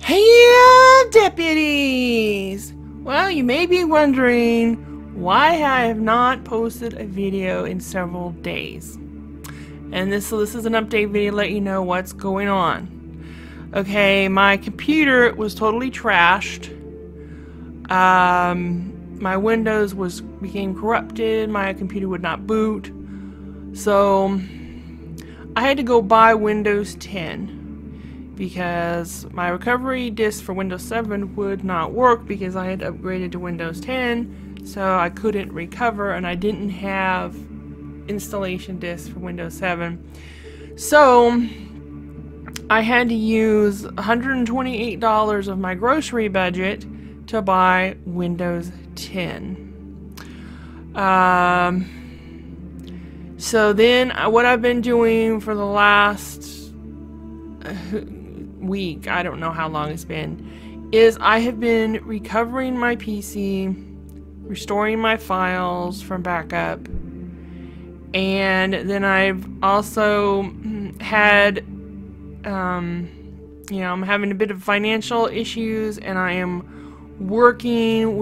Hail, deputies! Well, you may be wondering why I have not posted a video in several days. And this is an update video to let you know what's going on. Okay, my computer was totally trashed. My Windows became corrupted. My computer would not boot. So I had to go buy Windows 10. Because my recovery disk for Windows 7 would not work because I had upgraded to Windows 10, so I couldn't recover and I didn't have installation disks for Windows 7. So I had to use $128 of my grocery budget to buy Windows 10. So then what I've been doing for the last week, I don't know how long it's been, is I have been recovering my PC, restoring my files from backup, and then I've also had, you know, I'm having a bit of financial issues, and I am working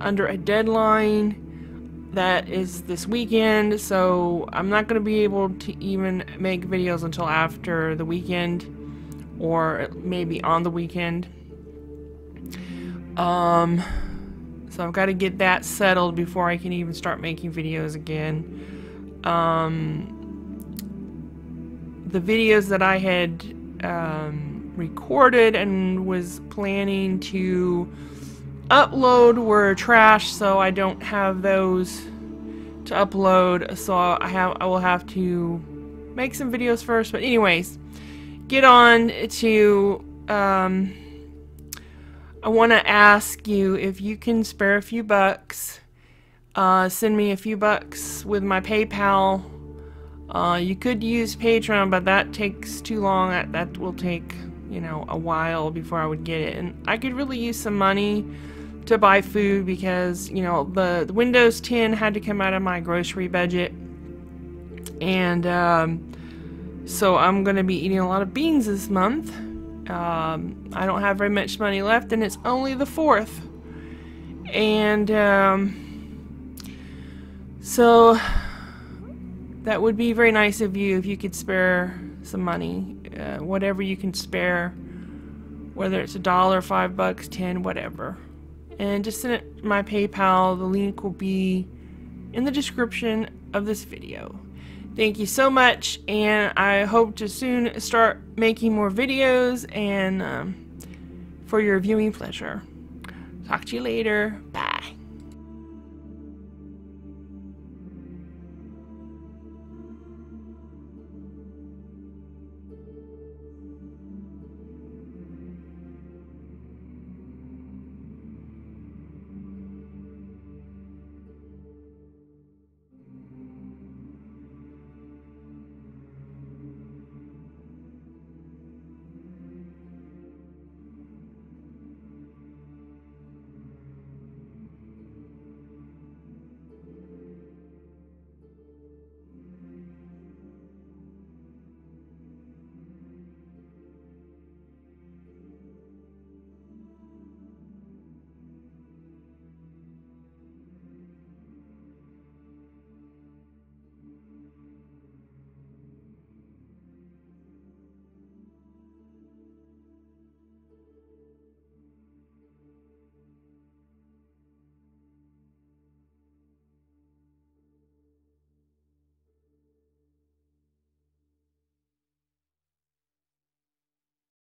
under a deadline that is this weekend, so I'm not going to be able to even make videos until after the weekend, or maybe on the weekend. So I've got to get that settled before I can even start making videos again. The videos that I had recorded and was planning to upload were trash, so I don't have those to upload, so I will have to make some videos first. But anyways, get on to, I want to ask you if you can spare a few bucks, send me a few bucks with my PayPal. You could use Patreon, but that takes too long. That will take, you know, a while before I would get it. And I could really use some money to buy food because, you know, the Windows 10 had to come out of my grocery budget. And, so I'm going to be eating a lot of beans this month. I don't have very much money left, and it's only the 4th. And so that would be very nice of you if you could spare some money. Whatever you can spare, whether it's $1, $5, 10, whatever. And just send it my PayPal. The link will be in the description of this video. Thank you so much, and I hope to soon start making more videos and for your viewing pleasure. Talk to you later. Bye.